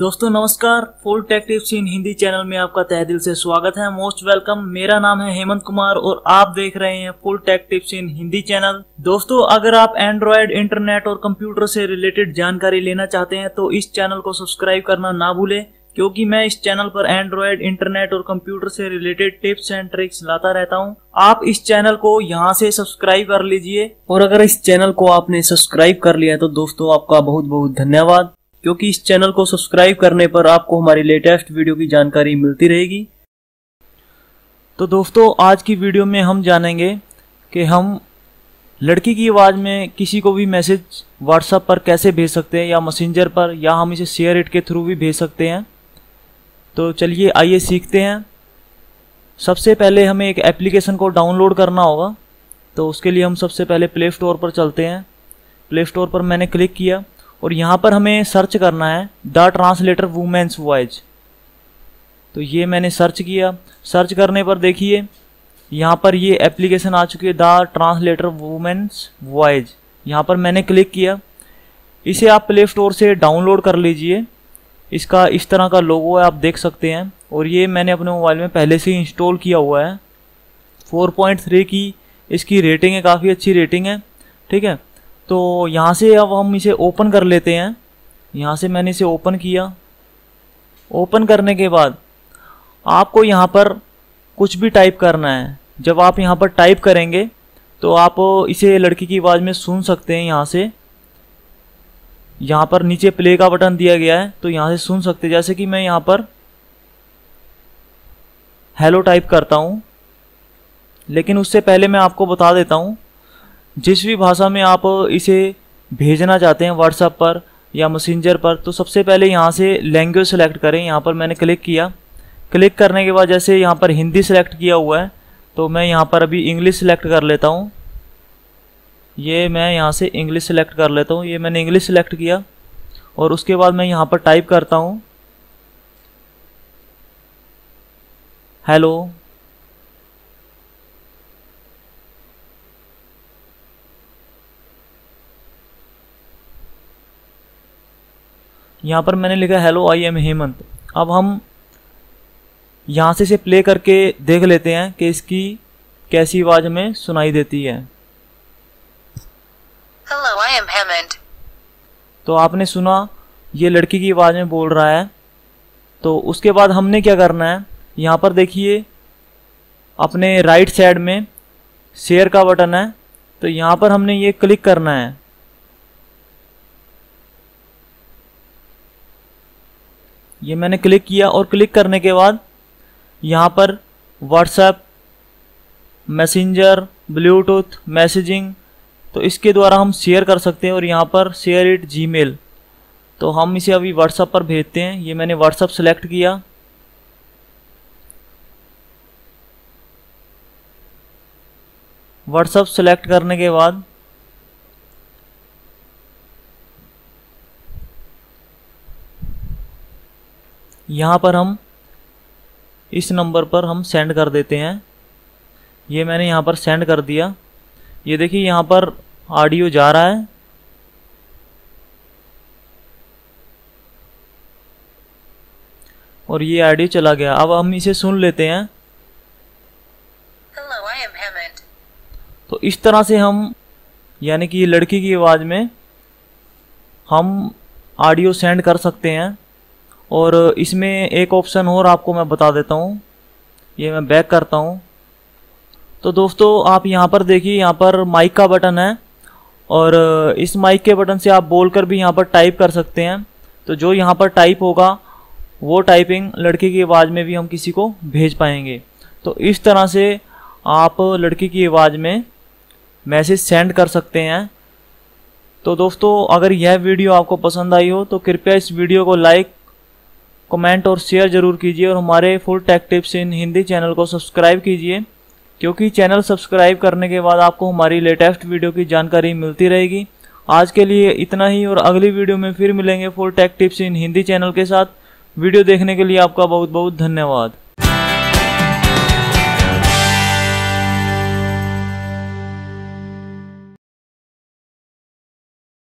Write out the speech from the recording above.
दोस्तों नमस्कार, full tech tips in Hindi channel में आपका तहे दिल से स्वागत है। Most welcome. मेरा नाम है हेमंत कुमार और आप देख रहे हैं full tech tips in Hindi channel. दोस्तों अगर आप एंड्रॉयड, इंटरनेट और कंप्यूटर से रिलेटेड जानकारी लेना चाहते हैं तो इस चैनल को सब्सक्राइब करना ना भूलें, क्योंकि मैं इस चैनल पर एंड्रॉयड, इंटरनेट और कंप्यूटर से रिलेटेड टिप्स एंड ट्रिक्स लाता रहता हूं। आप इस चैनल को यहां से सब्सक्राइब कर लीजिए और अगर इस चैनल को आपने सब्सक्राइब कर लिया है तो दोस्तों आपका बहुत बहुत धन्यवाद, क्योंकि इस चैनल को सब्सक्राइब करने पर आपको हमारी लेटेस्ट वीडियो की जानकारी मिलती रहेगी। तो दोस्तों आज की वीडियो में हम जानेंगे कि हम लड़की की आवाज़ में किसी को भी मैसेज व्हाट्सएप पर कैसे भेज सकते हैं या मैसेंजर पर, या हम इसे शेयर इट के थ्रू भी भेज सकते हैं। तो चलिए आइए सीखते हैं। सबसे पहले हमें एक एप्लीकेशन को डाउनलोड करना होगा, तो उसके लिए हम सबसे पहले प्ले स्टोर पर चलते हैं। प्ले स्टोर पर मैंने क्लिक किया और यहाँ पर हमें सर्च करना है द ट्रांसलेटर वुमेंस वॉइस। तो ये मैंने सर्च किया। सर्च करने पर देखिए यहाँ पर ये एप्लीकेशन आ चुकी है, द ट्रांसलेटर वुमेंस वॉइस। यहाँ पर मैंने क्लिक किया। इसे आप प्ले स्टोर से डाउनलोड कर लीजिए। इसका इस तरह का लोगो है, आप देख सकते हैं, और ये मैंने अपने मोबाइल में पहले से ही इंस्टॉल किया हुआ है। 4.3 की इसकी रेटिंग है, काफ़ी अच्छी रेटिंग है। ठीक है, तो यहाँ से अब हम इसे ओपन कर लेते हैं। यहाँ से मैंने इसे ओपन किया। ओपन करने के बाद आपको यहाँ पर कुछ भी टाइप करना है। जब आप यहाँ पर टाइप करेंगे तो आप इसे लड़की की आवाज़ में सुन सकते हैं। यहाँ से, यहाँ पर नीचे प्ले का बटन दिया गया है, तो यहाँ से सुन सकते हैं। जैसे कि मैं यहाँ पर हेलो टाइप करता हूँ, लेकिन उससे पहले मैं आपको बता देता हूँ जिस भी भाषा में आप इसे भेजना चाहते हैं व्हाट्सएप पर या मैसेंजर पर, तो सबसे पहले यहाँ से लैंग्वेज सेलेक्ट करें। यहाँ पर मैंने क्लिक किया। क्लिक करने के बाद जैसे यहाँ पर हिंदी सेलेक्ट किया हुआ है, तो मैं यहाँ पर अभी इंग्लिश सेलेक्ट कर लेता हूँ। ये मैं यहाँ से इंग्लिश सेलेक्ट कर लेता हूँ। ये मैंने इंग्लिश सेलेक्ट किया और उसके बाद मैं यहाँ पर टाइप करता हूँ हेलो। यहाँ पर मैंने लिखा हेलो आई एम हेमंत। अब हम यहाँ से प्ले करके देख लेते हैं कि इसकी कैसी आवाज़ हमें सुनाई देती है। Hello I am Hemant. तो आपने सुना ये लड़की की आवाज़ में बोल रहा है। तो उसके बाद हमने क्या करना है, यहाँ पर देखिए अपने राइट साइड में शेयर का बटन है, तो यहाँ पर हमने ये क्लिक करना है। ये मैंने क्लिक किया और क्लिक करने के बाद यहाँ पर व्हाट्सएप, मैसेंजर, ब्लूटूथ, मैसेजिंग, तो इसके द्वारा हम शेयर कर सकते हैं। और यहाँ पर शेयर इट जीमेल, तो हम इसे अभी व्हाट्सएप पर भेजते हैं। ये मैंने व्हाट्सएप सेलेक्ट किया। व्हाट्सएप सेलेक्ट करने के बाद यहाँ पर हम इस नंबर पर हम सेंड कर देते हैं। ये मैंने यहाँ पर सेंड कर दिया। ये देखिए यहाँ पर ऑडियो जा रहा है। और ये ऑडियो चला गया। अब हम इसे सुन लेते हैं। Hello, I am Hemant. तो इस तरह से हम, यानी कि लड़की की आवाज़ में हम ऑडियो सेंड कर सकते हैं। और इसमें एक ऑप्शन और आपको मैं बता देता हूँ। ये मैं बैक करता हूँ। तो दोस्तों आप यहाँ पर देखिए, यहाँ पर माइक का बटन है और इस माइक के बटन से आप बोलकर भी यहाँ पर टाइप कर सकते हैं। तो जो यहाँ पर टाइप होगा वो टाइपिंग लड़की की आवाज़ में भी हम किसी को भेज पाएंगे। तो इस तरह से आप लड़की की आवाज़ में मैसेज सेंड कर सकते हैं। तो दोस्तों अगर यह वीडियो आपको पसंद आई हो तो कृपया इस वीडियो को लाइक, कमेंट और शेयर ज़रूर कीजिए और हमारे full tech tips in Hindi channel को सब्सक्राइब कीजिए, क्योंकि चैनल सब्सक्राइब करने के बाद आपको हमारी लेटेस्ट वीडियो की जानकारी मिलती रहेगी। आज के लिए इतना ही और अगली वीडियो में फिर मिलेंगे full tech tips in Hindi channel के साथ। वीडियो देखने के लिए आपका बहुत बहुत धन्यवाद।